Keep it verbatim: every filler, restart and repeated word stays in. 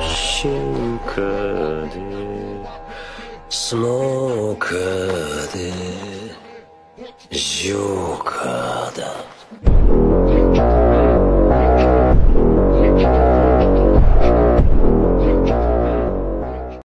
進化でスモーカーでジョーカーだ